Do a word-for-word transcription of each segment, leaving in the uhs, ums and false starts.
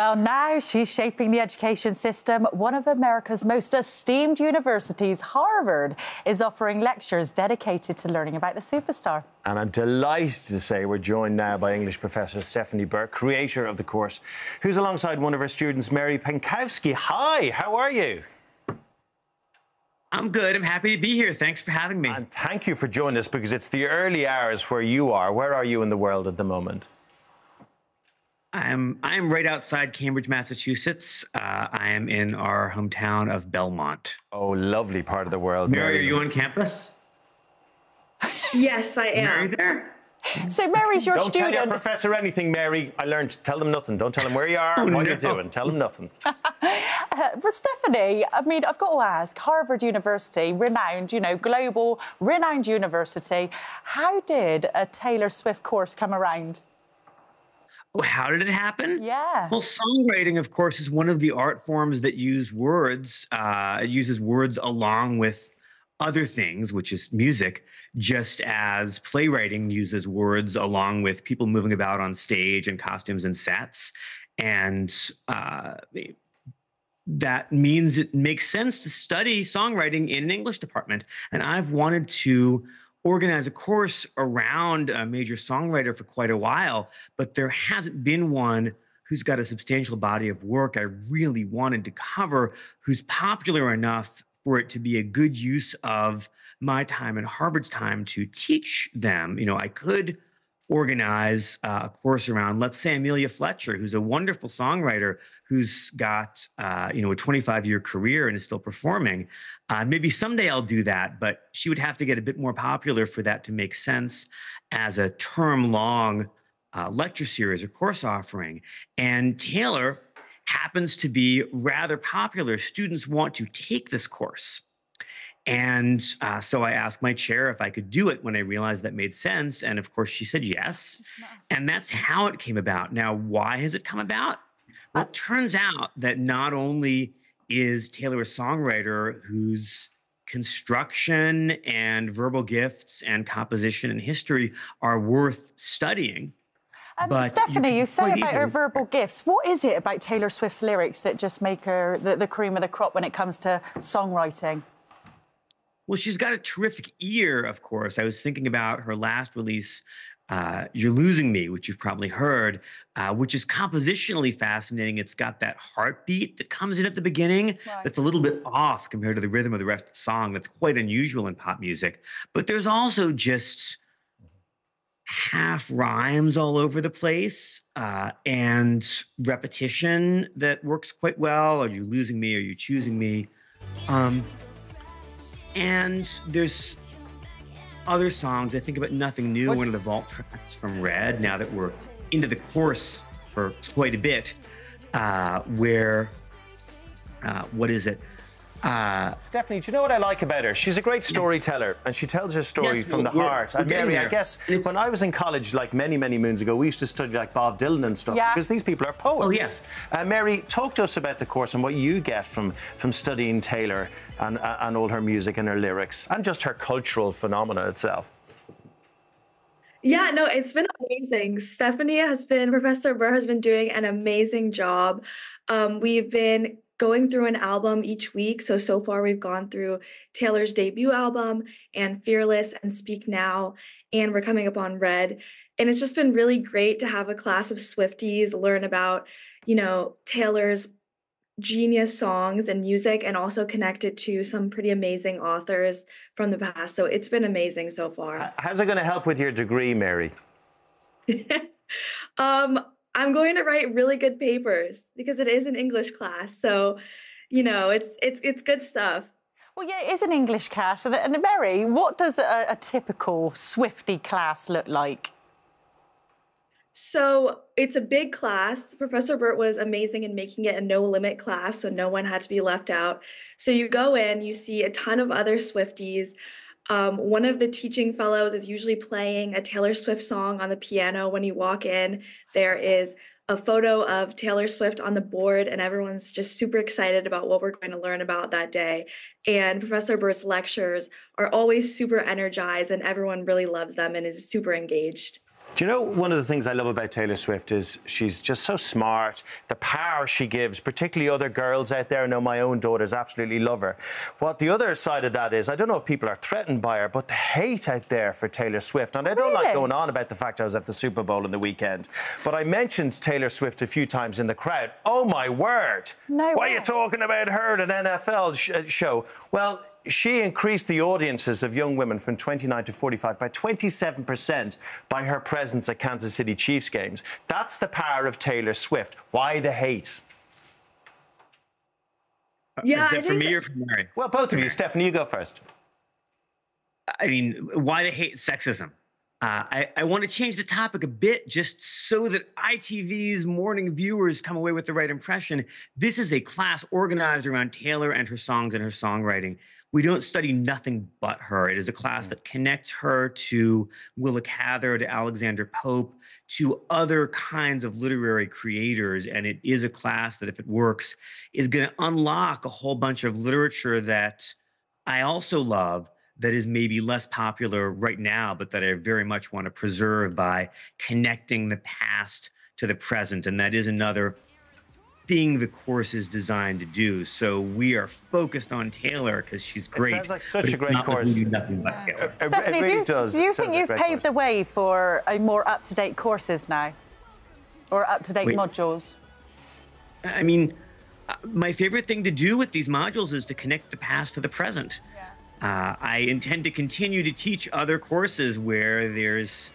Well, now she's shaping the education system. One of America's most esteemed universities, Harvard, is offering lectures dedicated to learning about the superstar. And I'm delighted to say we're joined now by English professor Stephanie Burt, creator of the course, who's alongside one of her students, Mary Pankowski. Hi, how are you? I'm good. I'm happy to be here. Thanks for having me. And thank you for joining us, because it's the early hours where you are. Where are you in the world at the moment? I'm I'm right outside Cambridge, Massachusetts. Uh, I am in our hometown of Belmont. Oh, lovely part of the world. Mary, Mary. Are you on campus? Yes, I am. Mary there? So Mary's your Don't student. Don't tell your professor anything, Mary. I learned. Tell them nothing. Don't tell them where you are, oh, what no. you're doing. Tell them nothing. Uh, for Stephanie, I mean, I've got to ask, Harvard University, renowned, you know, global, renowned university. How did a Taylor Swift course come around? How did it happen? Yeah. Well, songwriting, of course, is one of the art forms that use words. Uh, it uses words along with other things, which is music, just as playwriting uses words along with people moving about on stage and costumes and sets. And uh, that means it makes sense to study songwriting in an English department. And I've wanted to organize a course around a major songwriter for quite a while, but there hasn't been one who's got a substantial body of work I really wanted to cover, who's popular enough for it to be a good use of my time and Harvard's time to teach them. You know, I could organize a course around, let's say, Amelia Fletcher, who's a wonderful songwriter who's got, uh, you know, a twenty-five year career and is still performing. Uh, maybe someday I'll do that, but she would have to get a bit more popular for that to make sense as a term-long uh, lecture series or course offering. And Taylor happens to be rather popular. Students want to take this course. And uh, so I asked my chair if I could do it when I realized that made sense. And of course, she said yes. And that's how it came about. Now, why has it come about? Well, it turns out that not only is Taylor a songwriter whose construction and verbal gifts and composition and history are worth studying. Um, but Stephanie, you, you say about easily. her verbal gifts. What is it about Taylor Swift's lyrics that just make her the, the cream of the crop when it comes to songwriting? Well, she's got a terrific ear, of course. I was thinking about her last release, uh, You're Losing Me, which you've probably heard, uh, which is compositionally fascinating. It's got that heartbeat that comes in at the beginning right. that's a little bit off compared to the rhythm of the rest of the song. That's quite unusual in pop music. But there's also just half rhymes all over the place uh, and repetition that works quite well. Are you losing me? Are you choosing me? Um... And there's other songs. I think about Nothing New, one of the vault tracks from Red, now that we're into the course for quite a bit, uh, where, uh, what is it? Uh, Stephanie, do you know what I like about her? She's a great storyteller, and she tells her story yes, from the heart. And Mary, I guess it's, when I was in college, like many, many moons ago, we used to study like Bob Dylan and stuff, yeah. because these people are poets. Oh, yes. uh, Mary, talk to us about the course and what you get from, from studying Taylor and, uh, and all her music and her lyrics, and just her cultural phenomena itself. Yeah, no, it's been amazing. Stephanie has been, Professor Burr has been doing an amazing job. Um, we've been going through an album each week. So, so far we've gone through Taylor's debut album and Fearless and Speak Now, and we're coming up on Red. And it's just been really great to have a class of Swifties learn about, you know, Taylor's genius songs and music, and also connected to some pretty amazing authors from the past. So it's been amazing so far. How's it going to help with your degree, Mary? um, I'm going to write really good papers because it is an English class. So, you know, it's it's it's good stuff. Well, yeah, it is an English class. And, and Mary, what does a, a typical Swiftie class look like? So it's a big class. Professor Burt was amazing in making it a no-limit class, so no one had to be left out. So you go in, you see a ton of other Swifties. Um, one of the teaching fellows is usually playing a Taylor Swift song on the piano when you walk in. There is a photo of Taylor Swift on the board, and everyone's just super excited about what we're going to learn about that day. And Professor Burt's lectures are always super energized, and everyone really loves them and is super engaged. Do you know, one of the things I love about Taylor Swift is she's just so smart, the power she gives, particularly other girls out there. I know my own daughters absolutely love her. What the other side of that is, I don't know if people are threatened by her, but the hate out there for Taylor Swift. And I don't really? like going on about the fact I was at the Super Bowl on the weekend, but I mentioned Taylor Swift a few times in the crowd. Oh, my word! No Why way. Are you talking about her at an N F L sh show? Well, she increased the audiences of young women from twenty-nine to forty-five by twenty-seven percent by her presence at Kansas City Chiefs games. That's the power of Taylor Swift. Why the hate? Yeah, is it for me or for Mary? Well, both of you. Stephanie, you go first. I mean, why the hate? Sexism. Uh, I, I want to change the topic a bit just so that I T V's morning viewers come away with the right impression. This is a class organized around Taylor and her songs and her songwriting. We don't study nothing but her. It is a class that connects her to Willa Cather, to Alexander Pope, to other kinds of literary creators. And it is a class that, if it works, is going to unlock a whole bunch of literature that I also love that is maybe less popular right now, but that I very much want to preserve by connecting the past to the present. And that is another thing the course is designed to do. So we are focused on Taylor because she's great. It sounds like such a great course. Nothing but Taylor. It, Stephanie, it really do you, does. Do you think you've paved course. the way for a more up-to-date courses now, or up-to-date modules? I mean, my favorite thing to do with these modules is to connect the past to the present. Yeah. Uh, I intend to continue to teach other courses where there's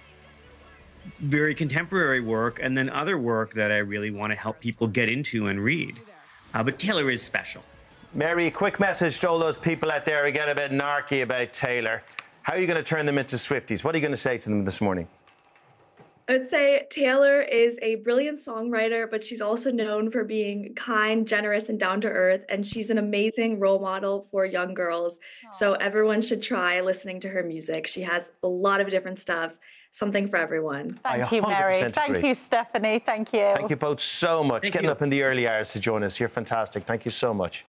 very contemporary work and then other work that I really want to help people get into and read. Uh, but Taylor is special. Mary, quick message to all those people out there who get a bit narky about Taylor. How are you going to turn them into Swifties? What are you going to say to them this morning? I would say Taylor is a brilliant songwriter, but she's also known for being kind, generous, and down to earth. And she's an amazing role model for young girls. Aww. So everyone should try listening to her music. She has a lot of different stuff. Something for everyone. Thank you, Mary. Agree. Thank you, Stephanie. Thank you. Thank you both so much. Thank Getting you. up in the early hours to join us. You're fantastic. Thank you so much.